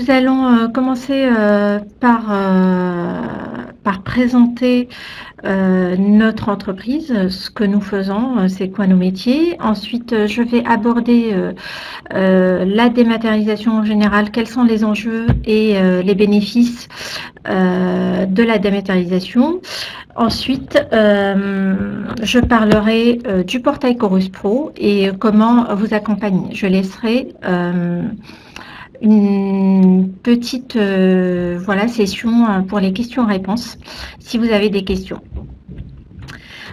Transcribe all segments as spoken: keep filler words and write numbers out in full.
nous allons commencer par, par présenter notre entreprise, ce que nous faisons, c'est quoi nos métiers. Ensuite, je vais aborder la dématérialisation en général, quels sont les enjeux et les bénéfices de la dématérialisation. Ensuite, euh, je parlerai euh, du portail Chorus Pro et comment vous accompagner. Je laisserai euh, une petite euh, voilà, session pour les questions-réponses, si vous avez des questions.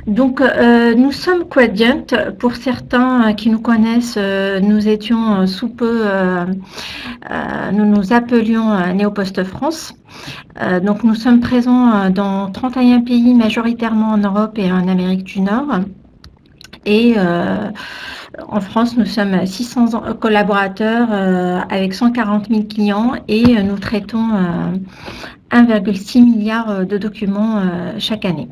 Donc, euh, nous sommes Quadient. Pour certains qui nous connaissent, euh, nous étions sous peu, euh, euh, nous nous appelions Néopost France. Euh, donc, nous sommes présents dans trente et un pays, majoritairement en Europe et en Amérique du Nord. Et euh, en France, nous sommes six cents collaborateurs euh, avec cent quarante mille clients et nous traitons euh, un virgule six milliard de documents euh, chaque année.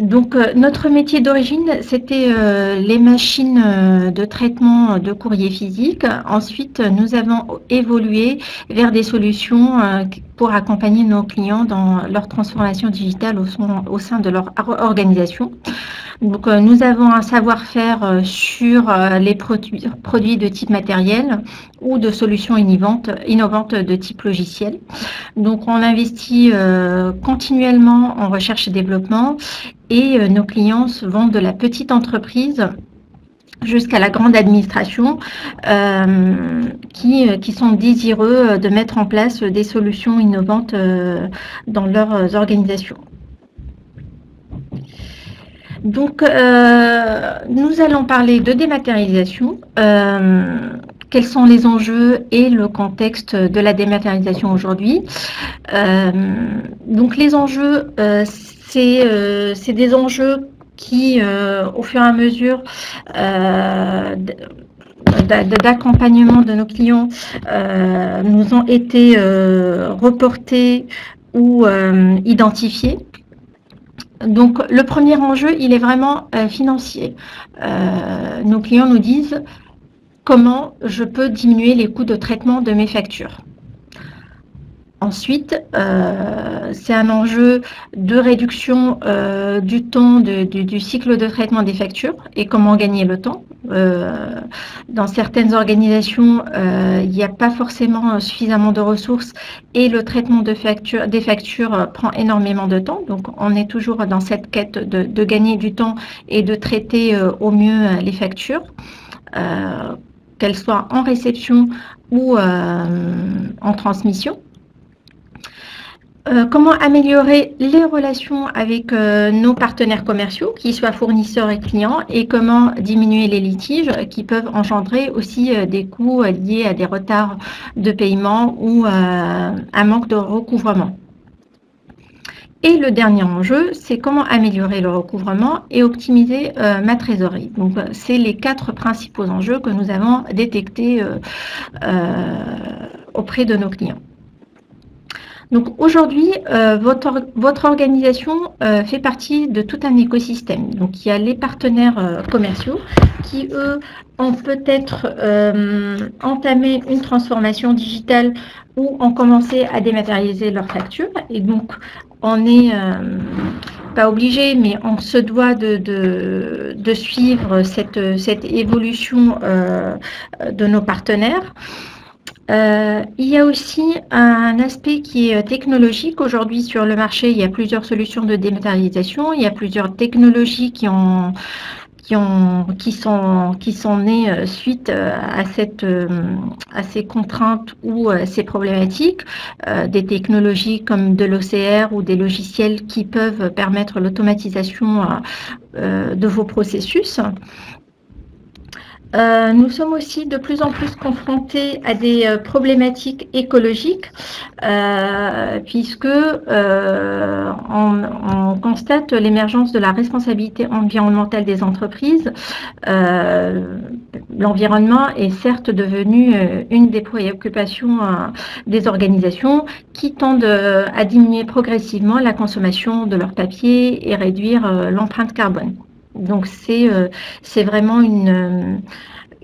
Donc, euh, notre métier d'origine, c'était euh, les machines euh, de traitement de courrier physique. Ensuite, nous avons évolué vers des solutions euh, pour accompagner nos clients dans leur transformation digitale au, son, au sein de leur organisation. Donc, euh, nous avons un savoir-faire euh, sur euh, les produits, produits de type matériel ou de solutions innovantes, innovantes de type logiciel. Donc, on investit euh, continuellement en recherche et développement. Et euh, nos clients se vendent de la petite entreprise jusqu'à la grande administration euh, qui, qui sont désireux de mettre en place des solutions innovantes euh, dans leurs organisations. Donc, euh, nous allons parler de dématérialisation. Euh, Quels sont les enjeux et le contexte de la dématérialisation aujourd'hui? euh, Donc les enjeux, euh, c'est euh, c'est des enjeux qui, euh, au fur et à mesure euh, d'accompagnement de nos clients, euh, nous ont été euh, reportés ou euh, identifiés. Donc le premier enjeu, il est vraiment euh, financier. Euh, nos clients nous disent: comment je peux diminuer les coûts de traitement de mes factures? Ensuite, euh, c'est un enjeu de réduction euh, du temps de, du, du cycle de traitement des factures et comment gagner le temps. Euh, dans certaines organisations, euh, il n'y a pas forcément suffisamment de ressources et le traitement de facture, des factures prend énormément de temps. Donc, on est toujours dans cette quête de, de gagner du temps et de traiter euh, au mieux les factures. Euh, qu'elle soit en réception ou euh, en transmission. Euh, comment améliorer les relations avec euh, nos partenaires commerciaux, qu'ils soient fournisseurs et clients, et comment diminuer les litiges qui peuvent engendrer aussi euh, des coûts euh, liés à des retards de paiement ou euh, un manque de recouvrement. Et le dernier enjeu, c'est comment améliorer le recouvrement et optimiser euh, ma trésorerie. Donc, c'est les quatre principaux enjeux que nous avons détectés euh, euh, auprès de nos clients. Donc, aujourd'hui, euh, votre, votre organisation euh, fait partie de tout un écosystème. Donc, il y a les partenaires euh, commerciaux qui, eux, ont peut-être euh, entamé une transformation digitale ou ont commencé à dématérialiser leurs factures. Et donc, on n'est euh, pas obligé, mais on se doit de, de, de suivre cette, cette évolution euh, de nos partenaires. Euh, il y a aussi un aspect qui est technologique. Aujourd'hui, sur le marché, il y a plusieurs solutions de dématérialisation. Il y a plusieurs technologies qui ont... Qui, ont, qui, sont, qui sont nés suite à, cette, à ces contraintes ou ces problématiques, euh, des technologies comme de l'O C R ou des logiciels qui peuvent permettre l'automatisation euh, de vos processus. Euh, nous sommes aussi de plus en plus confrontés à des euh, problématiques écologiques, euh, puisque euh, on, on constate l'émergence de la responsabilité environnementale des entreprises. Euh, L'environnement est certes devenu euh, une des préoccupations euh, des organisations qui tendent euh, à diminuer progressivement la consommation de leur papier et réduire euh, l'empreinte carbone. Donc, c'est euh, c'est vraiment une,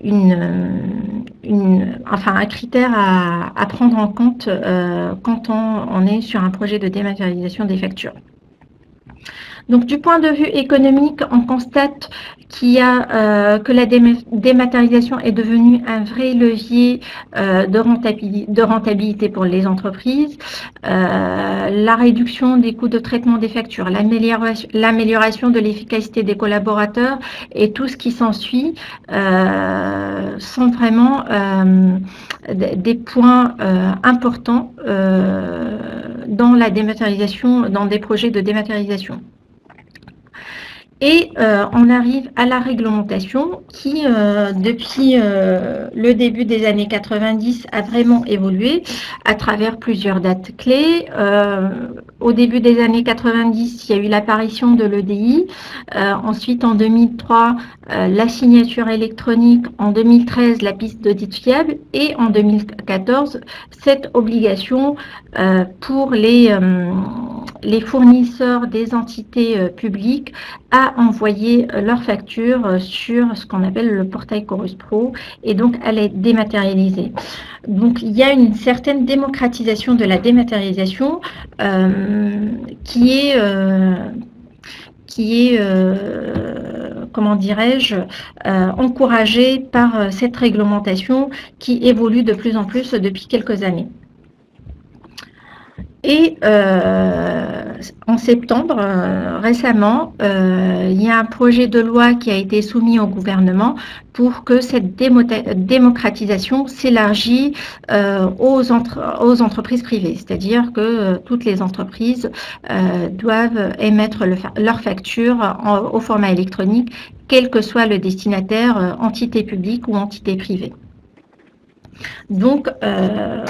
une, une, enfin, un critère à, à prendre en compte euh, quand on, on est sur un projet de dématérialisation des factures. Donc, du point de vue économique, on constate qu'il y a, euh, que la déma dématérialisation est devenue un vrai levier euh, de, rentabilité, de rentabilité pour les entreprises. Euh, la réduction des coûts de traitement des factures, l'amélioration de l'efficacité des collaborateurs et tout ce qui s'ensuit euh, sont vraiment euh, des points euh, importants euh, dans la dématérialisation, dans des projets de dématérialisation. Et euh, on arrive à la réglementation qui, euh, depuis euh, le début des années quatre-vingt-dix, a vraiment évolué à travers plusieurs dates clés. Euh, au début des années quatre-vingt-dix, il y a eu l'apparition de l'E D I. Euh, ensuite, en deux mille trois, euh, la signature électronique. En deux mille treize, la piste d'audit fiable. Et en deux mille quatorze, cette obligation euh, pour les... Euh, les fournisseurs des entités euh, publiques à envoyer euh, leurs factures euh, sur ce qu'on appelle le portail Chorus Pro et donc à les dématérialiser. Donc il y a une certaine démocratisation de la dématérialisation euh, qui est, euh, qui est euh, comment dirais-je, euh, encouragée par euh, cette réglementation qui évolue de plus en plus depuis quelques années. Et euh, en septembre, euh, récemment, euh, il y a un projet de loi qui a été soumis au gouvernement pour que cette démocratisation s'élargit euh, aux, entre aux entreprises privées. C'est-à-dire que euh, toutes les entreprises euh, doivent émettre le fa leur facture en, au format électronique, quel que soit le destinataire, euh, entité publique ou entité privée. Donc, euh,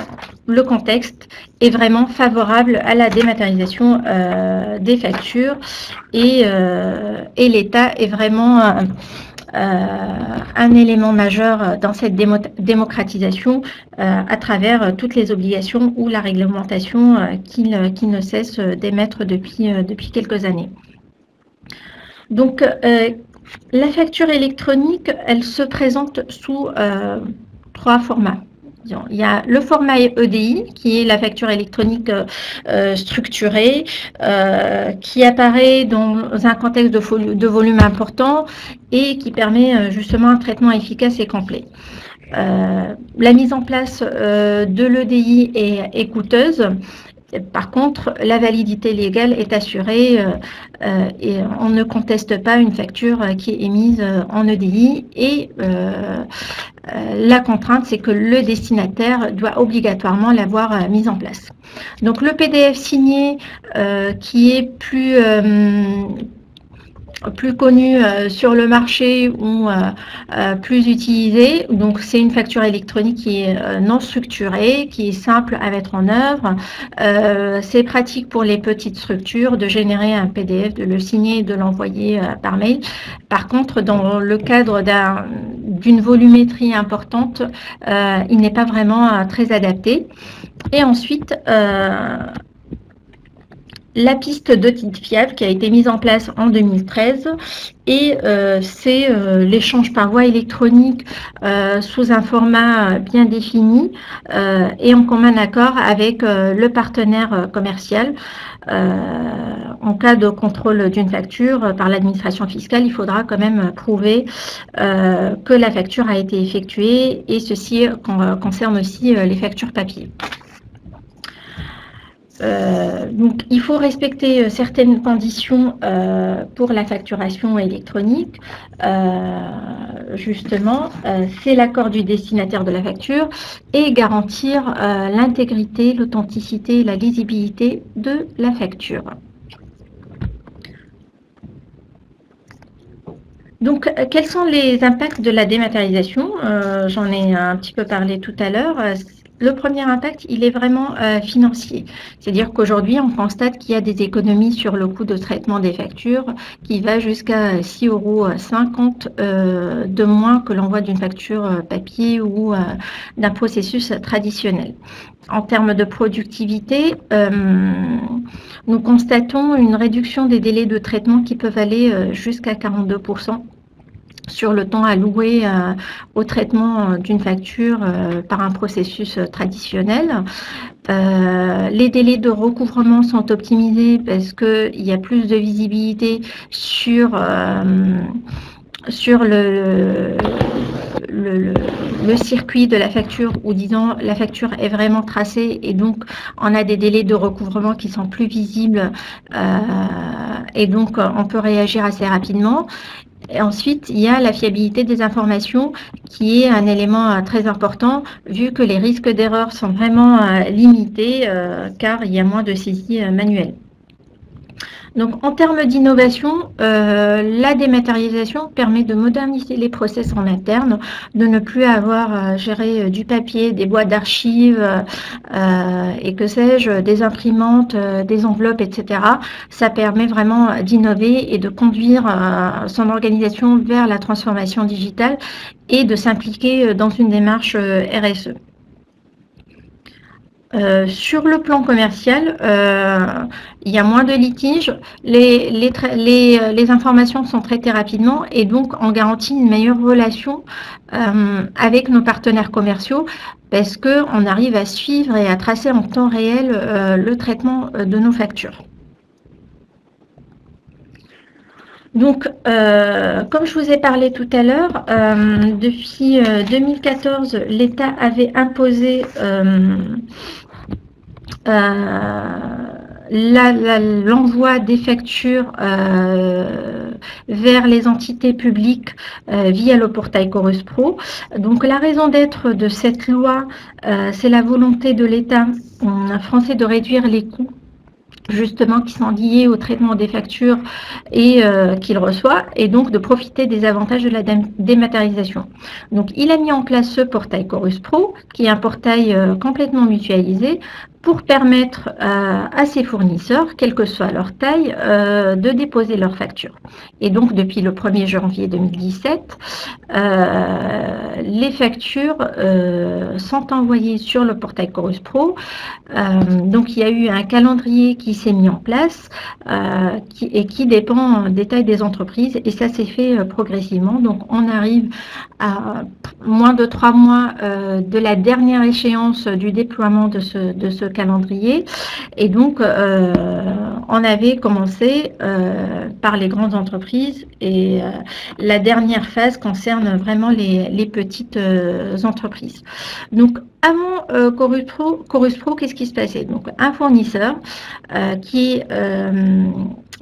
le contexte est vraiment favorable à la dématérialisation euh, des factures et, euh, et l'État est vraiment euh, un élément majeur dans cette démo démocratisation euh, à travers toutes les obligations ou la réglementation euh, qu'il qu'il ne cesse d'émettre depuis, euh, depuis quelques années. Donc, euh, la facture électronique, elle se présente sous... Euh, trois formats. Il y a le format E D I, qui est la facture électronique euh, structurée, euh, qui apparaît dans un contexte de, vol de volume important et qui permet euh, justement un traitement efficace et complet. Euh, la mise en place euh, de l'E D I est, est coûteuse. Par contre, la validité légale est assurée euh, euh, et on ne conteste pas une facture qui est émise en E D I. Et euh, euh, la contrainte, c'est que le destinataire doit obligatoirement l'avoir euh, mise en place. Donc, le P D F signé euh, qui est plus... Euh, plus connu euh, sur le marché ou euh, euh, plus utilisé. Donc, c'est une facture électronique qui est euh, non structurée, qui est simple à mettre en œuvre. Euh, c'est pratique pour les petites structures de générer un P D F, de le signer et de l'envoyer euh, par mail. Par contre, dans le cadre d'un, d'une volumétrie importante, euh, il n'est pas vraiment euh, très adapté. Et ensuite... Euh, La piste d'audit fiable qui a été mise en place en deux mille treize et euh, c'est euh, l'échange par voie électronique euh, sous un format bien défini euh, et en commun accord avec euh, le partenaire commercial. Euh, en cas de contrôle d'une facture par l'administration fiscale, il faudra quand même prouver euh, que la facture a été effectuée et ceci concerne aussi les factures papier. Euh, donc, il faut respecter euh, certaines conditions euh, pour la facturation électronique. Euh, justement, euh, c'est l'accord du destinataire de la facture et garantir euh, l'intégrité, l'authenticité, la lisibilité de la facture. Donc, quels sont les impacts de la dématérialisation? euh, J'en ai un petit peu parlé tout à l'heure. Le premier impact, il est vraiment euh, financier. C'est-à-dire qu'aujourd'hui, on constate qu'il y a des économies sur le coût de traitement des factures qui va jusqu'à six euros cinquante euh, de moins que l'envoi d'une facture papier ou euh, d'un processus traditionnel. En termes de productivité, euh, nous constatons une réduction des délais de traitement qui peuvent aller jusqu'à quarante-deux pour cent. sur le temps alloué euh, au traitement d'une facture euh, par un processus traditionnel. Euh, les délais de recouvrement sont optimisés parce qu'il y a plus de visibilité sur, euh, sur le... Le, le, le circuit de la facture, ou disons la facture est vraiment tracée et donc on a des délais de recouvrement qui sont plus visibles euh, et donc on peut réagir assez rapidement. Et ensuite, il y a la fiabilité des informations qui est un élément euh, très important vu que les risques d'erreur sont vraiment euh, limités euh, car il y a moins de saisies euh, manuelles. Donc, en termes d'innovation, euh, la dématérialisation permet de moderniser les process en interne, de ne plus avoir à gérer du papier, des boîtes d'archives euh, et que sais-je, des imprimantes, euh, des enveloppes, et cetera. Ça permet vraiment d'innover et de conduire euh, son organisation vers la transformation digitale et de s'impliquer dans une démarche R S E. Euh, sur le plan commercial, euh, il y a moins de litiges, les, les, les, les informations sont traitées rapidement et donc on garantit une meilleure relation euh, avec nos partenaires commerciaux parce qu'on arrive à suivre et à tracer en temps réel euh, le traitement de nos factures. Donc, euh, comme je vous ai parlé tout à l'heure, euh, depuis euh, deux mille quatorze, l'État avait imposé euh, euh, l'envoi des factures euh, vers les entités publiques euh, via le portail Chorus Pro. Donc, la raison d'être de cette loi, euh, c'est la volonté de l'État euh, français de réduire les coûts justement qui sont liés au traitement des factures et euh, qu'il reçoit, et donc de profiter des avantages de la dé dématérialisation. Donc il a mis en place ce portail Chorus Pro, qui est un portail euh, complètement mutualisé, pour permettre euh, à ses fournisseurs, quelle que soit leur taille, euh, de déposer leurs factures. Et donc depuis le premier janvier deux mille dix-sept, euh, les factures euh, sont envoyées sur le portail Chorus Pro. Euh, donc il y a eu un calendrier qui s'est mis en place euh, qui, et qui dépend des tailles des entreprises, et ça s'est fait euh, progressivement. Donc on arrive à moins de trois mois euh, de la dernière échéance du déploiement de ce, de ce calendrier, et donc euh, on avait commencé euh, par les grandes entreprises et euh, la dernière phase concerne vraiment les, les petites euh, entreprises. Donc avant euh, Chorus Pro, Chorus Pro, qu'est-ce qui se passait? Donc un fournisseur euh, qui euh,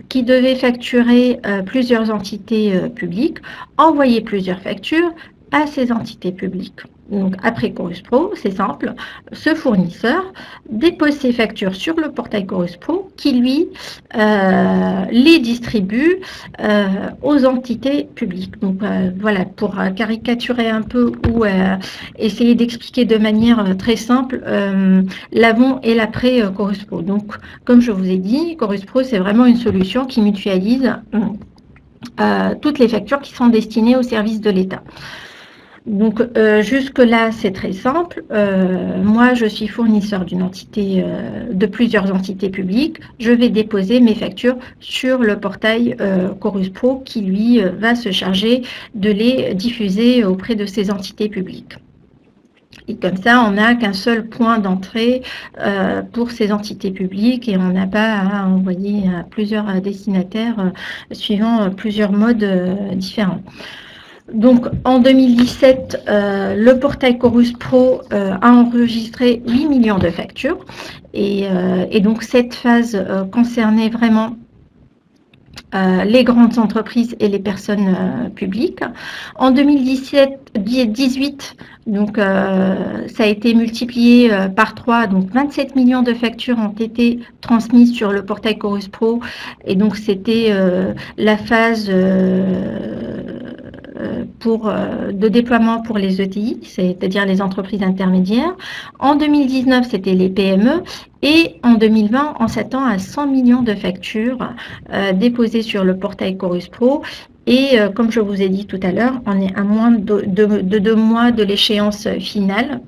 qui devait facturer euh, plusieurs entités euh, publiques, envoyer plusieurs factures à ces entités publiques. Donc après Chorus Pro, c'est simple, ce fournisseur dépose ses factures sur le portail Chorus Pro qui lui euh, les distribue euh, aux entités publiques. Donc euh, voilà, pour caricaturer un peu ou euh, essayer d'expliquer de manière très simple euh, l'avant et l'après Chorus Pro. Donc comme je vous ai dit, Chorus Pro c'est vraiment une solution qui mutualise euh, toutes les factures qui sont destinées aux services de l'État. Donc, euh, jusque-là, c'est très simple. Euh, moi, je suis fournisseur d'une entité, euh, de plusieurs entités publiques. Je vais déposer mes factures sur le portail euh, Chorus Pro qui, lui, euh, va se charger de les diffuser auprès de ces entités publiques. Et comme ça, on n'a qu'un seul point d'entrée euh, pour ces entités publiques et on n'a pas à envoyer à plusieurs destinataires euh, suivant euh, plusieurs modes euh, différents. Donc, en deux mille dix-sept, euh, le portail Chorus Pro euh, a enregistré huit millions de factures. Et, euh, et donc, cette phase euh, concernait vraiment euh, les grandes entreprises et les personnes euh, publiques. En deux mille dix-sept, dix-huit, donc, euh, ça a été multiplié euh, par trois. Donc, vingt-sept millions de factures ont été transmises sur le portail Chorus Pro. Et donc, c'était euh, la phase... Euh, Pour, de déploiement pour les E T I, c'est-à-dire les entreprises intermédiaires. En deux mille dix-neuf, c'était les P M E. Et en deux mille vingt, on s'attend à cent millions de factures euh, déposées sur le portail Chorus Pro. Et euh, comme je vous ai dit tout à l'heure, on est à moins de, de, de deux mois de l'échéance finale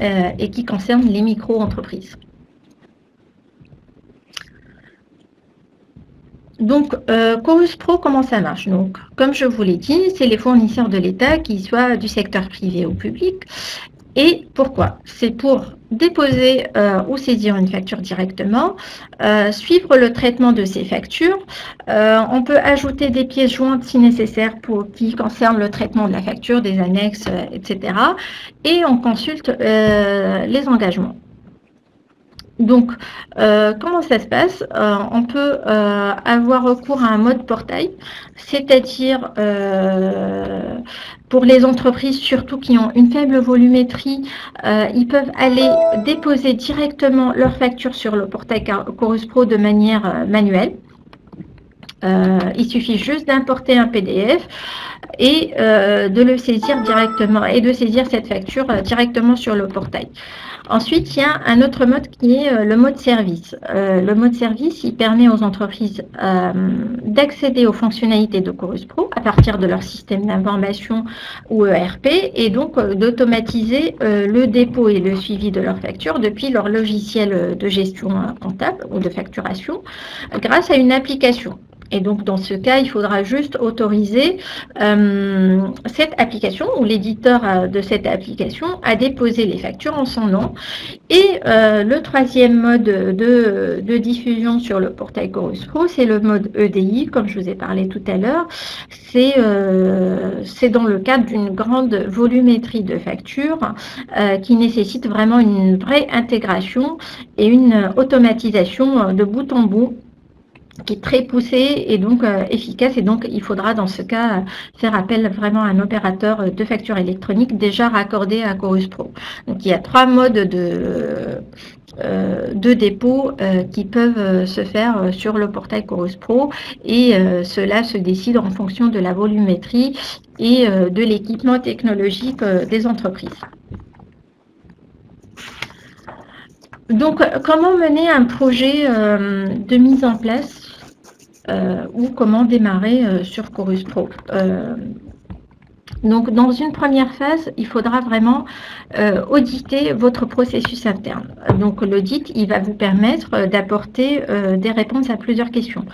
euh, et qui concerne les micro-entreprises. Donc, euh, Chorus Pro, comment ça marche? Donc, comme je vous l'ai dit, c'est les fournisseurs de l'État, qu'ils soient du secteur privé ou public. Et pourquoi? C'est pour déposer euh, ou saisir une facture directement, euh, suivre le traitement de ces factures. Euh, on peut ajouter des pièces jointes si nécessaire pour qui concernent le traitement de la facture, des annexes, euh, et cetera. Et on consulte euh, les engagements. Donc, euh, comment ça se passe? euh, On peut euh, avoir recours à un mode portail, c'est-à-dire euh, pour les entreprises surtout qui ont une faible volumétrie, euh, ils peuvent aller déposer directement leurs factures sur le portail Chorus Pro de manière manuelle. Euh, il suffit juste d'importer un P D F et euh, de le saisir directement et de saisir cette facture euh, directement sur le portail. Ensuite, il y a un autre mode qui est euh, le mode service. Euh, le mode service, il permet aux entreprises euh, d'accéder aux fonctionnalités de Chorus Pro à partir de leur système d'information ou E R P et donc euh, d'automatiser euh, le dépôt et le suivi de leurs factures depuis leur logiciel de gestion comptable ou de facturation grâce à une application. Et donc, dans ce cas, il faudra juste autoriser euh, cette application ou l'éditeur de cette application à déposer les factures en son nom. Et euh, le troisième mode de, de diffusion sur le portail Chorus Pro, c'est le mode E D I, comme je vous ai parlé tout à l'heure. C'est euh, dans le cadre d'une grande volumétrie de factures euh, qui nécessite vraiment une vraie intégration et une automatisation de bout en bout, qui est très poussé et donc euh, efficace. Et donc, il faudra dans ce cas euh, faire appel vraiment à un opérateur euh, de facture électronique déjà raccordé à Chorus Pro. Donc, il y a trois modes de, euh, de dépôt euh, qui peuvent euh, se faire euh, sur le portail Chorus Pro et euh, cela se décide en fonction de la volumétrie et euh, de l'équipement technologique euh, des entreprises. Donc, comment mener un projet euh, de mise en place euh, ou comment démarrer euh, sur Chorus Pro? euh, Donc, dans une première phase, il faudra vraiment euh, auditer votre processus interne. Donc, l'audit, il va vous permettre d'apporter euh, des réponses à plusieurs questions.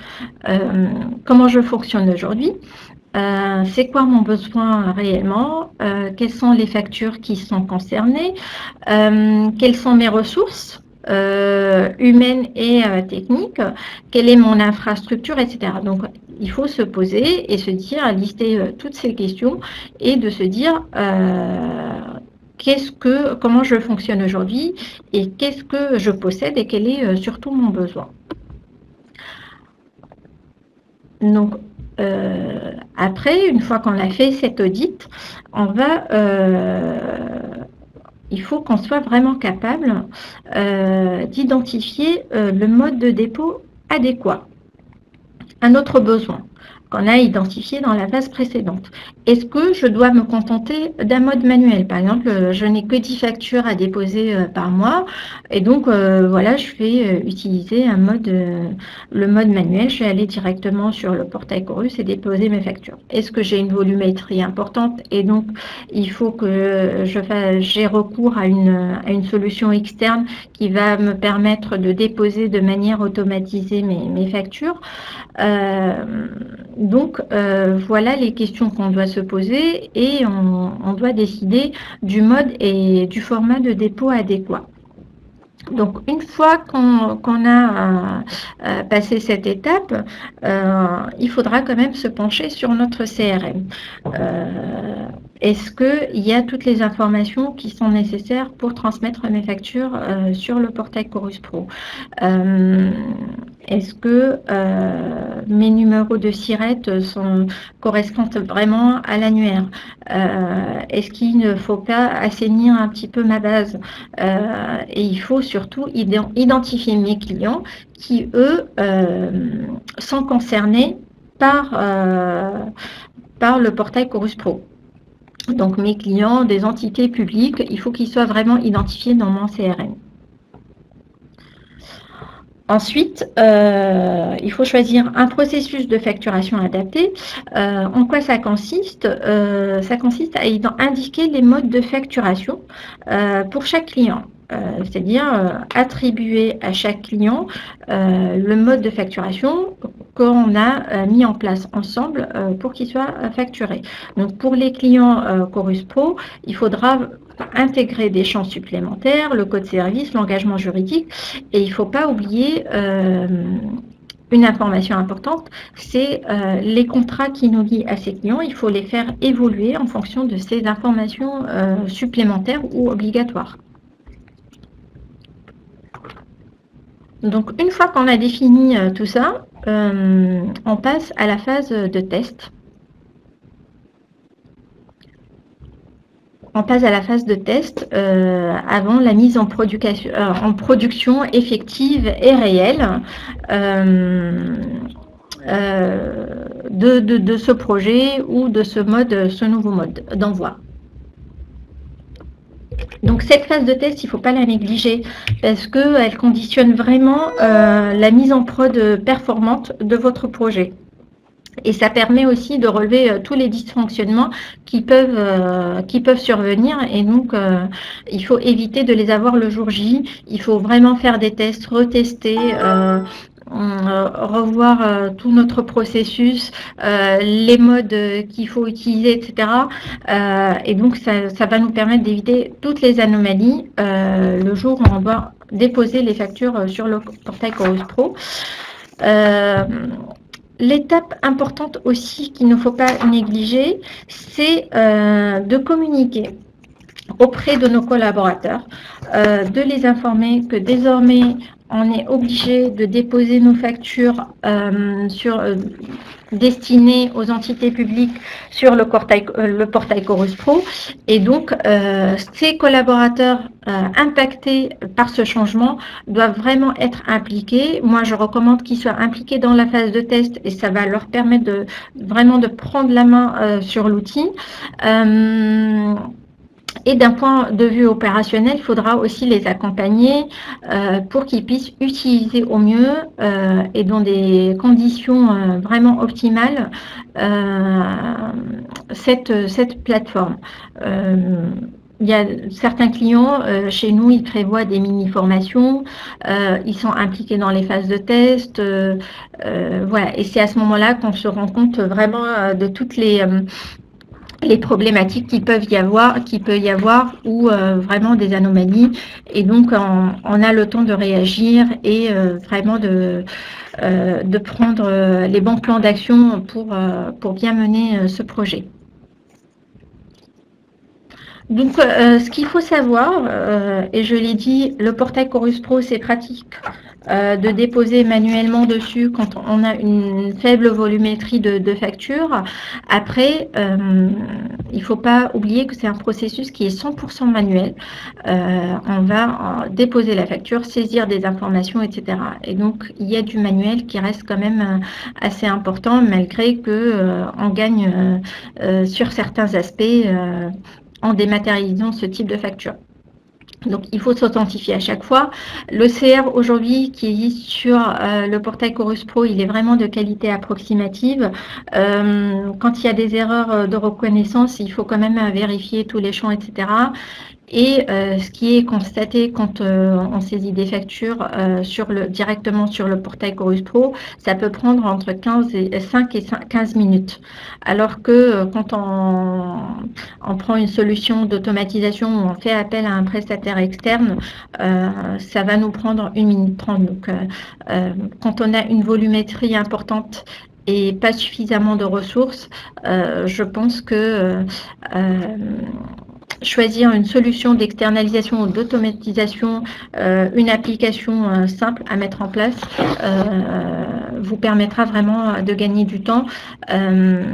Euh, comment je fonctionne aujourd'hui? Euh, c'est quoi mon besoin réellement? euh, Quelles sont les factures qui sont concernées? euh, Quelles sont mes ressources euh, humaines et euh, techniques? Quelle est mon infrastructure, et cetera. Donc, il faut se poser et se dire, lister euh, toutes ces questions et de se dire euh, qu'est-ce que, comment je fonctionne aujourd'hui et qu'est-ce que je possède et quel est euh, surtout mon besoin. Donc, Euh, après, une fois qu'on a fait cet audit, on va, euh, il faut qu'on soit vraiment capable euh, d'identifier euh, le mode de dépôt adéquat, un autre besoin qu'on a identifié dans la phase précédente. Est-ce que je dois me contenter d'un mode manuel? Par exemple, je n'ai que dix factures à déposer par mois et donc euh, voilà, je vais utiliser un mode, euh, le mode manuel. Je vais aller directement sur le portail Chorus et déposer mes factures. Est-ce que j'ai une volumétrie importante et donc il faut que je fasse, j'ai recours à une, à une solution externe qui va me permettre de déposer de manière automatisée mes, mes factures? euh, Donc, euh, voilà les questions qu'on doit se poser et on, on doit décider du mode et du format de dépôt adéquat. Donc, une fois qu'on qu'on a euh, passé cette étape, euh, il faudra quand même se pencher sur notre C R M. Euh, Est-ce qu'il y a toutes les informations qui sont nécessaires pour transmettre mes factures euh, sur le portail Chorus Pro? euh, Est-ce que euh, mes numéros de SIRET sont, correspondent vraiment à l'annuaire? euh, Est-ce qu'il ne faut pas assainir un petit peu ma base? euh, Et il faut surtout identifier mes clients qui, eux, euh, sont concernés par, euh, par le portail Chorus Pro. Donc, mes clients des entités publiques, il faut qu'ils soient vraiment identifiés dans mon C R M. Ensuite, euh, il faut choisir un processus de facturation adapté. Euh, en quoi ça consiste? euh, Ça consiste à indiquer les modes de facturation euh, pour chaque client. Euh, c'est-à-dire euh, attribuer à chaque client euh, le mode de facturation qu'on a mis en place ensemble pour qu'il soit facturé. Donc, pour les clients Chorus Pro, il faudra intégrer des champs supplémentaires, le code service, l'engagement juridique, et il ne faut pas oublier euh, une information importante, c'est euh, les contrats qui nous lient à ces clients, il faut les faire évoluer en fonction de ces informations euh, supplémentaires ou obligatoires. Donc, une fois qu'on a défini euh, tout ça, euh, on passe à la phase de test. On passe à la phase de test euh, avant la mise en, produ euh, en production effective et réelle euh, euh, de, de, de ce projet ou de ce mode, ce nouveau mode d'envoi. Donc cette phase de test, il ne faut pas la négliger parce qu'elle conditionne vraiment euh, la mise en prod performante de votre projet. Et ça permet aussi de relever euh, tous les dysfonctionnements qui peuvent, euh, qui peuvent survenir. Et donc, euh, il faut éviter de les avoir le jour J. Il faut vraiment faire des tests, retester, euh, euh, revoir euh, tout notre processus, euh, les modes qu'il faut utiliser, et cetera. Euh, et donc, ça, ça va nous permettre d'éviter toutes les anomalies euh, le jour où on va déposer les factures sur le portail Chorus Pro. Euh, L'étape importante aussi qu'il ne faut pas négliger, c'est euh, de communiquer auprès de nos collaborateurs, euh, de les informer que désormais, on est obligé de déposer nos factures euh, sur, euh, destinées aux entités publiques sur le portail, euh, le portail Chorus Pro. Et donc, euh, ces collaborateurs euh, impactés par ce changement doivent vraiment être impliqués. Moi, je recommande qu'ils soient impliqués dans la phase de test et ça va leur permettre de, vraiment de prendre la main euh, sur l'outil. Euh, Et d'un point de vue opérationnel, il faudra aussi les accompagner euh, pour qu'ils puissent utiliser au mieux euh, et dans des conditions euh, vraiment optimales euh, cette, cette plateforme. Euh, Il y a certains clients, euh, chez nous, ils prévoient des mini-formations, euh, ils sont impliqués dans les phases de test, euh, euh, voilà. Et c'est à ce moment-là qu'on se rend compte vraiment euh, de toutes les... Euh, les problématiques qui peuvent y avoir, qui peut y avoir ou euh, vraiment des anomalies. Et donc, on, on a le temps de réagir et euh, vraiment de, euh, de prendre les bons plans d'action pour, euh, pour bien mener euh, ce projet. Donc, euh, ce qu'il faut savoir, euh, et je l'ai dit, le portail Chorus Pro, c'est pratique euh, de déposer manuellement dessus quand on a une faible volumétrie de, de factures. Après, euh, il ne faut pas oublier que c'est un processus qui est cent pour cent manuel. Euh, on va euh, déposer la facture, saisir des informations, et cetera. Et donc, il y a du manuel qui reste quand même euh, assez important, malgré qu'on euh, gagne euh, euh, sur certains aspects euh, en dématérialisant ce type de facture. Donc, il faut s'authentifier à chaque fois. Le C R aujourd'hui qui existe sur euh, le portail Chorus Pro, il est vraiment de qualité approximative. Euh, quand il y a des erreurs de reconnaissance, il faut quand même vérifier tous les champs, et cetera. Et euh, ce qui est constaté quand euh, on saisit des factures euh, sur le, directement sur le portail Chorus Pro, ça peut prendre entre quinze et cinq et quinze minutes. Alors que euh, quand on, on prend une solution d'automatisation où on fait appel à un prestataire externe, euh, ça va nous prendre une minute trente. Donc, euh, euh, quand on a une volumétrie importante et pas suffisamment de ressources, euh, je pense que... Euh, euh, choisir une solution d'externalisation ou d'automatisation, euh, une application euh, simple à mettre en place, euh, vous permettra vraiment de gagner du temps euh,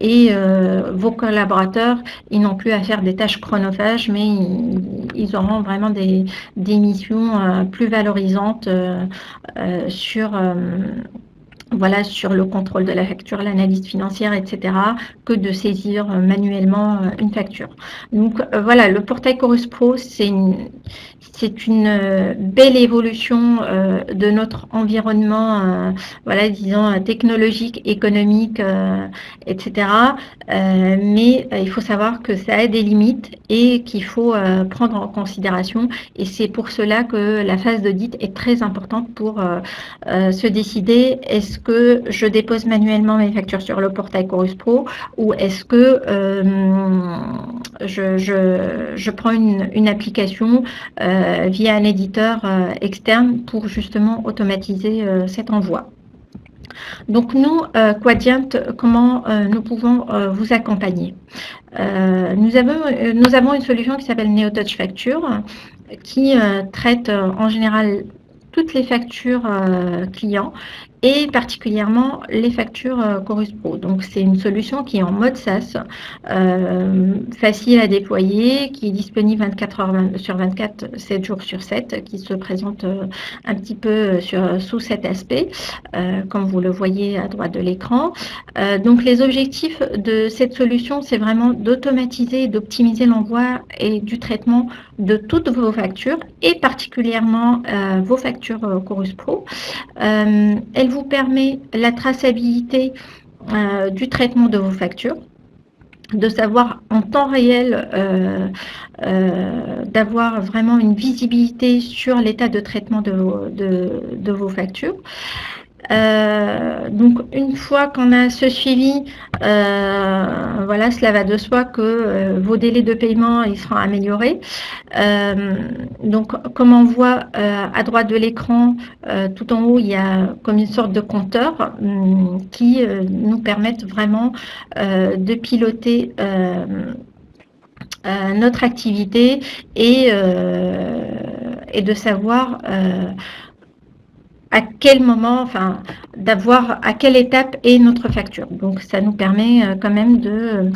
et euh, vos collaborateurs, ils n'ont plus à faire des tâches chronophages, mais ils, ils auront vraiment des, des missions euh, plus valorisantes euh, euh, sur... Euh, Voilà, sur le contrôle de la facture, l'analyse financière, et cetera, que de saisir manuellement une facture. Donc, voilà, le portail Chorus Pro, c'est une, c'est une belle évolution euh, de notre environnement, euh, voilà, disons, technologique, économique, euh, et cetera. Euh, mais euh, il faut savoir que ça a des limites et qu'il faut euh, prendre en considération. Et c'est pour cela que la phase d'audit est très importante pour euh, euh, se décider est-ce que je dépose manuellement mes factures sur le portail Chorus Pro ou est-ce que euh, je, je, je prends une, une application euh, via un éditeur euh, externe pour justement automatiser euh, cet envoi. Donc nous, euh, Quadient, comment euh, nous pouvons euh, vous accompagner? euh, nous, avons, euh, nous avons une solution qui s'appelle NeoTouch Facture qui euh, traite euh, en général toutes les factures euh, clients et particulièrement les factures euh, Chorus Pro. Donc c'est une solution qui est en mode SaaS, euh, facile à déployer, qui est disponible vingt-quatre heures sur vingt-quatre, sept jours sur sept, qui se présente euh, un petit peu sur, sous cet aspect, euh, comme vous le voyez à droite de l'écran. Euh, donc les objectifs de cette solution, c'est vraiment d'automatiser et d'optimiser l'envoi et du traitement de toutes vos factures et particulièrement euh, vos factures euh, Chorus Pro. Euh, Elle vous permet la traçabilité euh, du traitement de vos factures, de savoir en temps réel, euh, euh, d'avoir vraiment une visibilité sur l'état de traitement de vos, de, de vos factures. Euh, donc une fois qu'on a ce suivi, euh, voilà, cela va de soi que euh, vos délais de paiement ils seront améliorés. Euh, donc comme on voit euh, à droite de l'écran, euh, tout en haut il y a comme une sorte de compteur euh, qui euh, nous permettent vraiment euh, de piloter euh, euh, notre activité et, euh, et de savoir euh, à quel moment, enfin, d'avoir à quelle étape est notre facture. Donc, ça nous permet quand même de,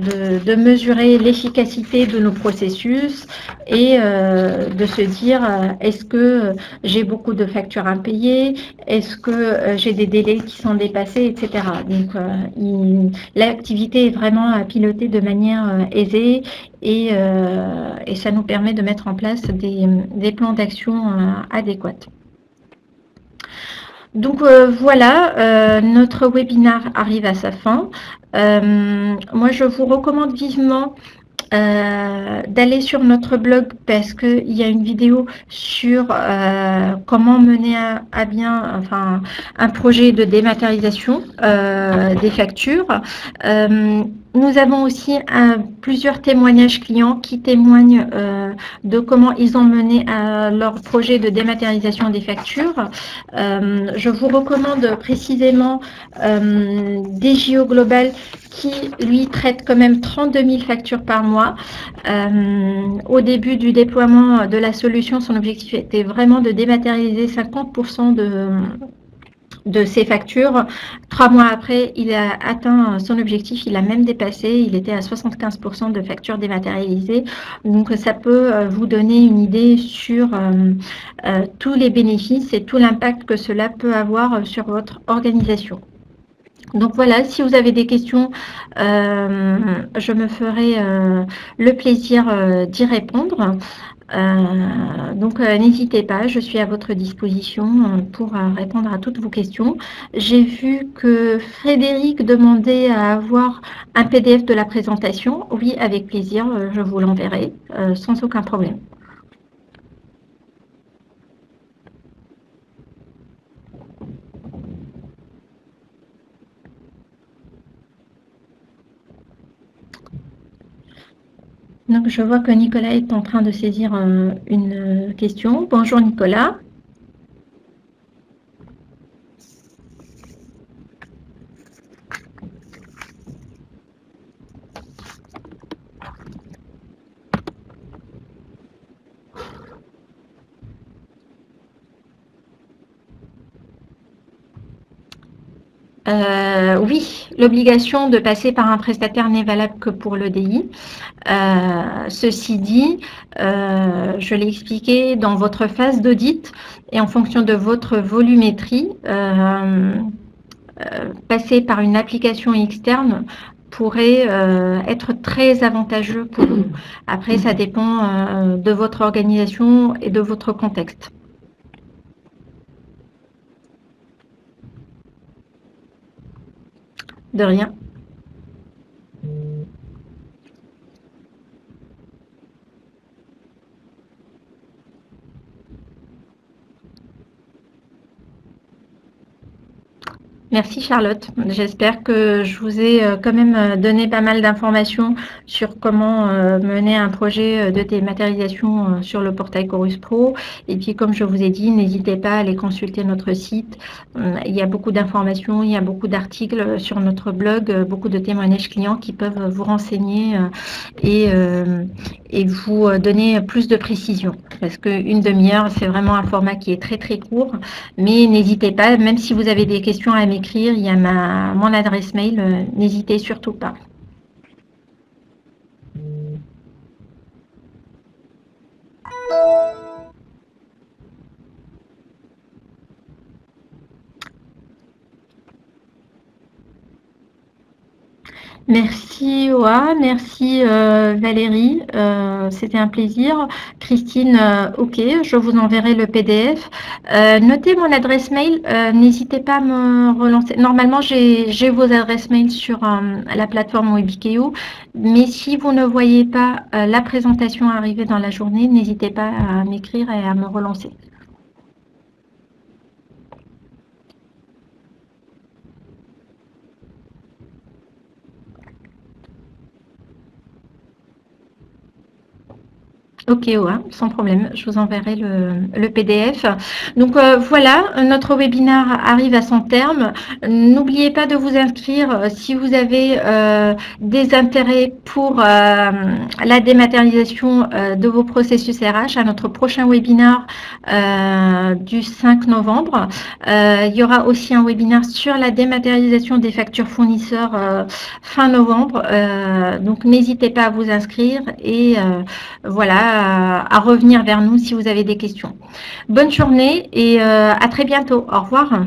de, de mesurer l'efficacité de nos processus et euh, de se dire, est-ce que j'ai beaucoup de factures impayées? Est-ce que j'ai des délais qui sont dépassés, et cetera. Donc, euh, l'activité est vraiment pilotée de manière aisée et, euh, et ça nous permet de mettre en place des, des plans d'action euh, adéquats. Donc euh, voilà, euh, notre webinaire arrive à sa fin. Euh, moi, je vous recommande vivement euh, d'aller sur notre blog parce qu'il y a une vidéo sur euh, comment mener à, à bien enfin, un projet de dématérialisation euh, des factures. Euh, Nous avons aussi euh, plusieurs témoignages clients qui témoignent euh, de comment ils ont mené à leur projet de dématérialisation des factures. Euh, je vous recommande précisément euh, D G O Global qui, lui, traite quand même trente-deux mille factures par mois. Euh, au début du déploiement de la solution, son objectif était vraiment de dématérialiser cinquante pour cent de... de ses factures. Trois mois après, il a atteint son objectif, il a même dépassé, il était à soixante-quinze pour cent de factures dématérialisées. Donc ça peut vous donner une idée sur euh, euh, tous les bénéfices et tout l'impact que cela peut avoir sur votre organisation. Donc voilà, si vous avez des questions, euh, je me ferai euh, le plaisir euh, d'y répondre. Euh, donc euh, n'hésitez pas, je suis à votre disposition euh, pour euh, répondre à toutes vos questions. J'ai vu que Frédéric demandait à avoir un P D F de la présentation. Oui, avec plaisir, euh, je vous l'enverrai euh, sans aucun problème. Donc, je vois que Nicolas est en train de saisir euh, une question. Bonjour Nicolas. Euh, oui, l'obligation de passer par un prestataire n'est valable que pour l'E D I. Euh, ceci dit, euh, je l'ai expliqué dans votre phase d'audit et en fonction de votre volumétrie, euh, euh, passer par une application externe pourrait euh, être très avantageux pour vous. Après, ça dépend euh, de votre organisation et de votre contexte. De rien. Merci Charlotte. J'espère que je vous ai quand même donné pas mal d'informations sur comment mener un projet de dématérialisation sur le portail Chorus Pro. Et puis, comme je vous ai dit, n'hésitez pas à aller consulter notre site. Il y a beaucoup d'informations, il y a beaucoup d'articles sur notre blog, beaucoup de témoignages clients qui peuvent vous renseigner et, et vous donner plus de précisions. Parce qu'une demi-heure, c'est vraiment un format qui est très très court. Mais n'hésitez pas, même si vous avez des questions à m'écrire, il y a ma, mon adresse mail, euh, n'hésitez surtout pas. Merci Oa, merci euh, Valérie, euh, c'était un plaisir. Christine, euh, ok, je vous enverrai le P D F. Euh, notez mon adresse mail, euh, n'hésitez pas à me relancer. Normalement, j'ai vos adresses mail sur euh, la plateforme Webikeo, mais si vous ne voyez pas euh, la présentation arriver dans la journée, n'hésitez pas à m'écrire et à me relancer. Ok, ouais, sans problème, je vous enverrai le, le P D F. Donc euh, voilà, notre webinaire arrive à son terme. N'oubliez pas de vous inscrire si vous avez euh, des intérêts pour euh, la dématérialisation euh, de vos processus R H à notre prochain webinaire euh, du cinq novembre. Euh, il y aura aussi un webinaire sur la dématérialisation des factures fournisseurs euh, fin novembre. Euh, donc n'hésitez pas à vous inscrire et euh, voilà, à revenir vers nous si vous avez des questions. Bonne journée et à très bientôt. Au revoir.